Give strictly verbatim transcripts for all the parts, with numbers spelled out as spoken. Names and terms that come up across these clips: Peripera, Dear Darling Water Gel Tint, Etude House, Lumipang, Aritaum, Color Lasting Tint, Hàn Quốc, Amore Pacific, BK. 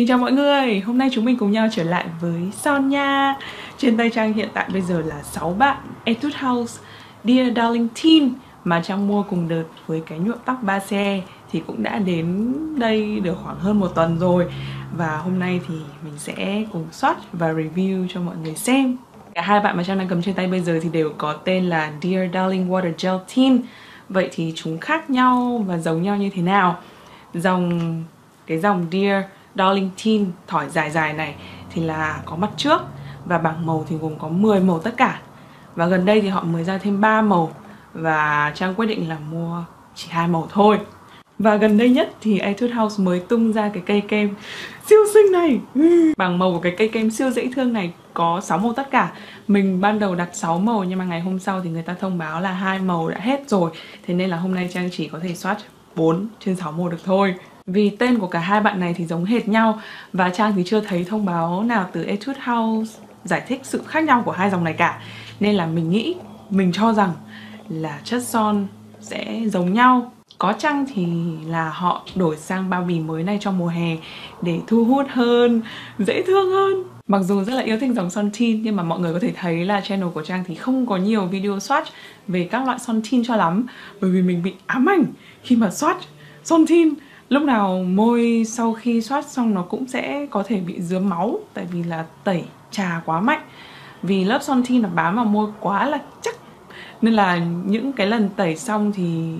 Xin chào mọi người, hôm nay chúng mình cùng nhau trở lại với Son nha. Trên tay Trang hiện tại bây giờ là sáu bạn Etude House Dear Darling Tint mà Trang mua cùng đợt với cái nhuộm tóc ba xê thì cũng đã đến đây được khoảng hơn một tuần rồi. Và hôm nay thì mình sẽ cùng swatch và review cho mọi người xem. Cả hai bạn mà Trang đang cầm trên tay bây giờ thì đều có tên là Dear Darling Water Gel Tint. Vậy thì chúng khác nhau và giống nhau như thế nào? Dòng cái dòng Dear Darling Tint thỏi dài dài này thì là có mặt trước và bảng màu thì gồm có mười màu tất cả. Và gần đây thì họ mới ra thêm ba màu và Trang quyết định là mua chỉ hai màu thôi. Và gần đây nhất thì Etude House mới tung ra cái cây kem siêu xinh này. Bảng màu của cái cây kem siêu dễ thương này có sáu màu tất cả. Mình ban đầu đặt sáu màu nhưng mà ngày hôm sau thì người ta thông báo là hai màu đã hết rồi. Thế nên là hôm nay Trang chỉ có thể swatch bốn trên sáu màu được thôi. Vì tên của cả hai bạn này thì giống hệt nhau. Và Trang thì chưa thấy thông báo nào từ Etude House giải thích sự khác nhau của hai dòng này cả. Nên là mình nghĩ, mình cho rằng là chất son sẽ giống nhau. Có chăng thì là họ đổi sang bao bì mới này cho mùa hè để thu hút hơn, dễ thương hơn. Mặc dù rất là yêu thích dòng son tint nhưng mà mọi người có thể thấy là channel của Trang thì không có nhiều video swatch về các loại son tint cho lắm. Bởi vì mình bị ám ảnh khi mà swatch son tint. Lúc nào môi sau khi swatch xong nó cũng sẽ có thể bị dướm máu tại vì là tẩy trà quá mạnh. Vì lớp son tint nó bám vào môi quá là chắc. Nên là những cái lần tẩy xong thì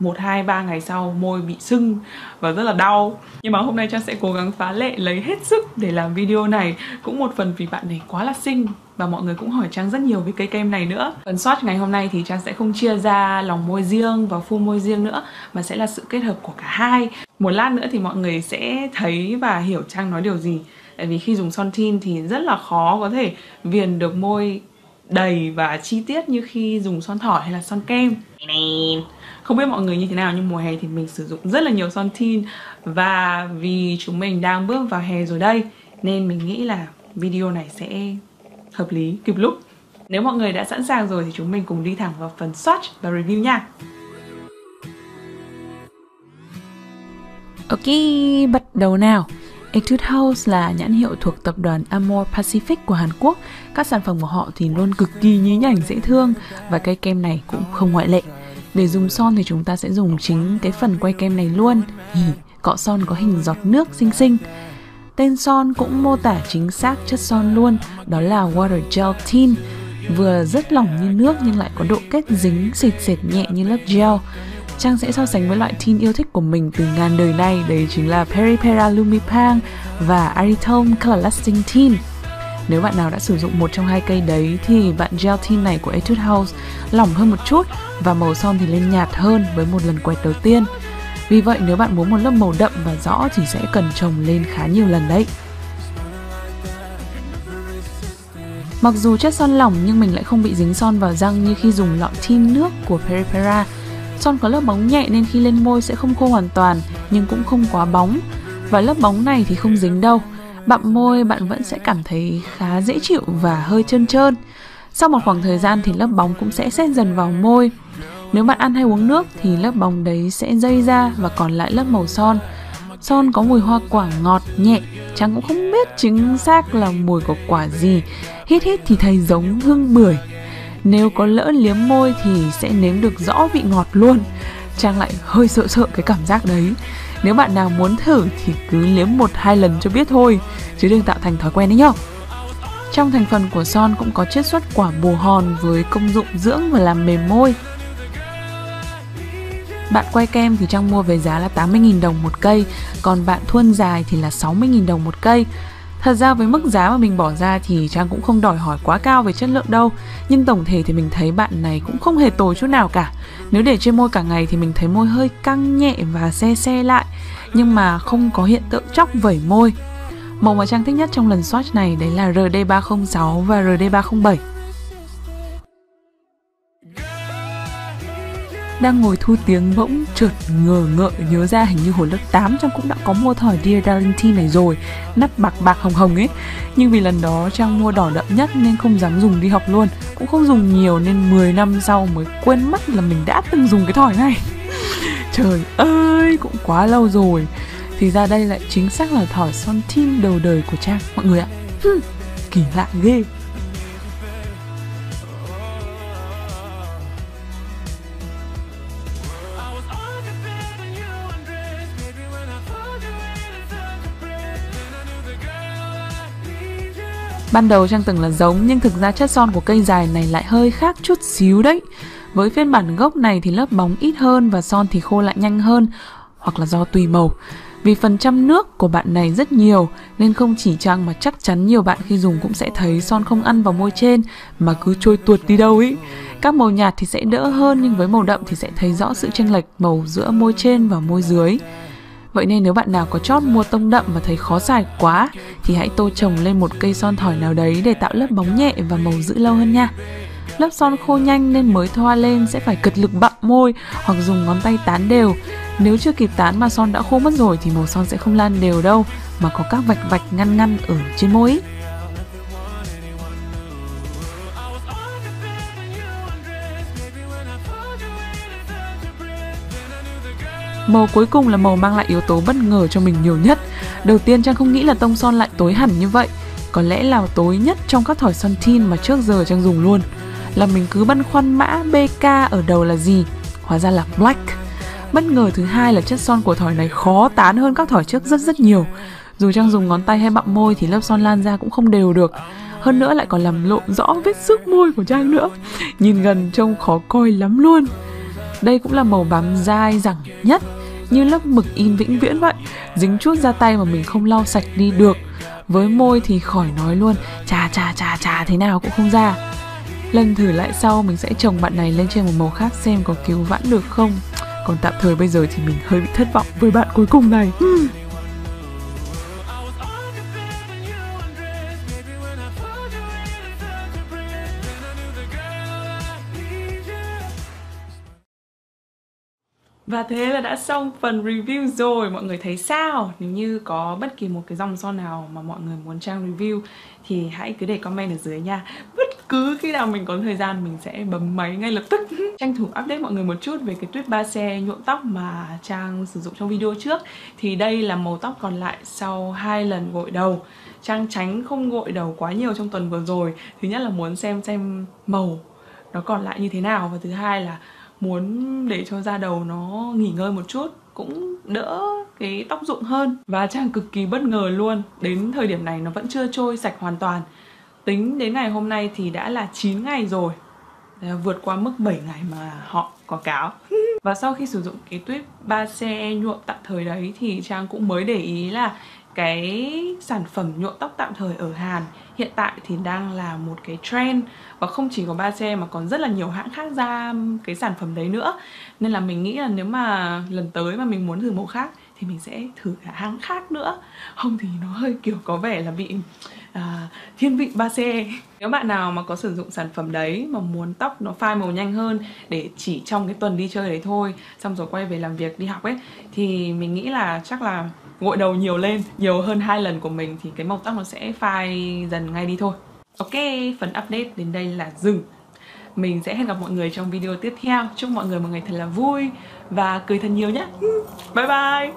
một, hai, ba ngày sau môi bị sưng và rất là đau. Nhưng mà hôm nay Trang sẽ cố gắng phá lệ lấy hết sức để làm video này. Cũng một phần vì bạn này quá là xinh và mọi người cũng hỏi Trang rất nhiều về cây kem này nữa. Phần swatch ngày hôm nay thì Trang sẽ không chia ra lòng môi riêng và phun môi riêng nữa mà sẽ là sự kết hợp của cả hai. Một lát nữa thì mọi người sẽ thấy và hiểu Trang nói điều gì. Tại vì khi dùng son tint thì rất là khó có thể viền được môi đầy và chi tiết như khi dùng son thỏi hay là son kem. Không biết mọi người như thế nào nhưng mùa hè thì mình sử dụng rất là nhiều son tint. Và vì chúng mình đang bước vào hè rồi đây nên mình nghĩ là video này sẽ hợp lý, kịp lúc. Nếu mọi người đã sẵn sàng rồi thì chúng mình cùng đi thẳng vào phần swatch và review nha. Ok, bắt đầu nào. Etude House là nhãn hiệu thuộc tập đoàn Amore Pacific của Hàn Quốc. Các sản phẩm của họ thì luôn cực kỳ nhí nhảnh dễ thương và cây kem này cũng không ngoại lệ. Để dùng son thì chúng ta sẽ dùng chính cái phần quay kem này luôn. Cọ son có hình giọt nước xinh xinh. Tên son cũng mô tả chính xác chất son luôn, đó là Water Gel Tint. Vừa rất lỏng như nước nhưng lại có độ kết dính sệt sệt nhẹ như lớp gel. Trang sẽ so sánh với loại tint yêu thích của mình từ ngàn đời nay, đấy chính là Peripera Lumipang và Aritaum Color Lasting Tint. Nếu bạn nào đã sử dụng một trong hai cây đấy thì bạn gel tint này của Etude House lỏng hơn một chút và màu son thì lên nhạt hơn với một lần quẹt đầu tiên. Vì vậy nếu bạn muốn một lớp màu đậm và rõ thì sẽ cần chồng lên khá nhiều lần đấy. Mặc dù chất son lỏng nhưng mình lại không bị dính son vào răng như khi dùng lọ tint nước của Peripera. Son có lớp bóng nhẹ nên khi lên môi sẽ không khô hoàn toàn nhưng cũng không quá bóng. Và lớp bóng này thì không dính đâu. Bặm môi bạn vẫn sẽ cảm thấy khá dễ chịu và hơi trơn trơn. Sau một khoảng thời gian thì lớp bóng cũng sẽ sét dần vào môi. Nếu bạn ăn hay uống nước thì lớp bóng đấy sẽ dây ra và còn lại lớp màu son. Son có mùi hoa quả ngọt nhẹ, Trang cũng không biết chính xác là mùi của quả gì. Hít hít thì thấy giống hương bưởi. Nếu có lỡ liếm môi thì sẽ nếm được rõ vị ngọt luôn. Trang lại hơi sợ sợ cái cảm giác đấy. Nếu bạn nào muốn thử thì cứ liếm một hai lần cho biết thôi, chứ đừng tạo thành thói quen đấy nhá. Trong thành phần của son cũng có chiết xuất quả bồ hòn với công dụng dưỡng và làm mềm môi. Bạn quay kem thì Trang mua với giá là tám mươi nghìn đồng một cây, còn bạn thuôn dài thì là sáu mươi nghìn đồng một cây. Thật ra với mức giá mà mình bỏ ra thì Trang cũng không đòi hỏi quá cao về chất lượng đâu. Nhưng tổng thể thì mình thấy bạn này cũng không hề tồi chút nào cả. Nếu để trên môi cả ngày thì mình thấy môi hơi căng nhẹ và se se lại, nhưng mà không có hiện tượng chóc vẩy môi. Màu mà Trang thích nhất trong lần swatch này đấy là R D ba không sáu và R D ba không bảy. Đang ngồi thu tiếng bỗng chợt ngờ ngợi nhớ ra hình như hồi lớp tám Trang cũng đã có mua thỏi Dear Darling Tint này rồi, nắp bạc bạc hồng hồng ấy. Nhưng vì lần đó Trang mua đỏ đậm nhất nên không dám dùng đi học luôn, cũng không dùng nhiều nên mười năm sau mới quên mất là mình đã từng dùng cái thỏi này. Trời ơi, cũng quá lâu rồi. thì ra đây lại chính xác là thỏi son tin đầu đời của Trang mọi người ạ. Hừm, kỳ lạ ghê. Ban đầu Trang từng là giống, nhưng thực ra chất son của cây dài này lại hơi khác chút xíu đấy. Với phiên bản gốc này thì lớp bóng ít hơn và son thì khô lại nhanh hơn, hoặc là do tùy màu. Vì phần trăm nước của bạn này rất nhiều, nên không chỉ Trang mà chắc chắn nhiều bạn khi dùng cũng sẽ thấy son không ăn vào môi trên mà cứ trôi tuột đi đâu ý. Các màu nhạt thì sẽ đỡ hơn, nhưng với màu đậm thì sẽ thấy rõ sự chênh lệch màu giữa môi trên và môi dưới. Vậy nên nếu bạn nào có chót mua tông đậm và thấy khó xài quá thì hãy tô chồng lên một cây son thỏi nào đấy để tạo lớp bóng nhẹ và màu giữ lâu hơn nha. Lớp son khô nhanh nên mới thoa lên sẽ phải cật lực bặm môi hoặc dùng ngón tay tán đều. Nếu chưa kịp tán mà son đã khô mất rồi thì màu son sẽ không lan đều đâu, mà có các vạch vạch ngăn ngăn ở trên môi. Màu cuối cùng là màu mang lại yếu tố bất ngờ cho mình nhiều nhất. Đầu tiên Trang không nghĩ là tông son lại tối hẳn như vậy. Có lẽ là tối nhất trong các thỏi son tin mà trước giờ Trang dùng luôn. Là mình cứ băn khoăn mã bê ca ở đầu là gì, hóa ra là black. Bất ngờ thứ hai là chất son của thỏi này khó tán hơn các thỏi trước rất rất nhiều. Dù Trang dùng ngón tay hay bặm môi thì lớp son lan ra cũng không đều được. Hơn nữa lại còn làm lộ rõ vết xước môi của Trang nữa. Nhìn gần trông khó coi lắm luôn. Đây cũng là màu bám dai dẳng nhất, như lớp mực in vĩnh viễn vậy, dính chút ra tay mà mình không lau sạch đi được. Với môi thì khỏi nói luôn, chà chà chà chà thế nào cũng không ra. Lần thử lại sau mình sẽ chồng bạn này lên trên một màu khác xem có cứu vãn được không. Còn tạm thời bây giờ thì mình hơi bị thất vọng với bạn cuối cùng này. Và thế là đã xong phần review rồi, mọi người thấy sao? Nếu như có bất kỳ một cái dòng son nào mà mọi người muốn Trang review thì hãy cứ để comment ở dưới nha. Bất cứ khi nào mình có thời gian mình sẽ bấm máy ngay lập tức. Tranh thủ update mọi người một chút về cái tuyết ba xe nhuộm tóc mà Trang sử dụng trong video trước. Thì đây là màu tóc còn lại sau hai lần gội đầu. Trang tránh không gội đầu quá nhiều trong tuần vừa rồi. Thứ nhất là muốn xem xem màu nó còn lại như thế nào, và thứ hai là muốn để cho da đầu nó nghỉ ngơi một chút, cũng đỡ cái tóc rụng hơn. Và Trang cực kỳ bất ngờ luôn, đến thời điểm này nó vẫn chưa trôi sạch hoàn toàn. Tính đến ngày hôm nay thì đã là chín ngày rồi, vượt qua mức bảy ngày mà họ quảng cáo. Và sau khi sử dụng cái tuyết ba xê nhuộm tạm thời đấy thì Trang cũng mới để ý là cái sản phẩm nhuộm tóc tạm thời ở Hàn hiện tại thì đang là một cái trend, và không chỉ có ba xê mà còn rất là nhiều hãng khác ra cái sản phẩm đấy nữa. Nên là mình nghĩ là nếu mà lần tới mà mình muốn thử màu khác thì mình sẽ thử cả hãng khác nữa, không thì nó hơi kiểu có vẻ là bị à, thiên vị ba xê. Nếu bạn nào mà có sử dụng sản phẩm đấy mà muốn tóc nó phai màu nhanh hơn để chỉ trong cái tuần đi chơi đấy thôi, xong rồi quay về làm việc đi học ấy, thì mình nghĩ là chắc là gội đầu nhiều lên, nhiều hơn hai lần của mình thì cái màu tóc nó sẽ phai dần ngay đi thôi. Ok, phần update đến đây là dừng. Mình sẽ hẹn gặp mọi người trong video tiếp theo. Chúc mọi người một ngày thật là vui và cười thật nhiều nhé. Bye bye.